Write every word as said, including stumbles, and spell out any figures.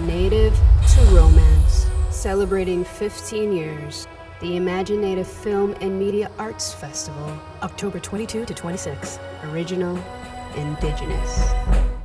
Native to Romance, celebrating fifteen years. The imagineNATIVE Film and Media Arts Festival, October twenty-second to twenty-sixth. Original, indigenous.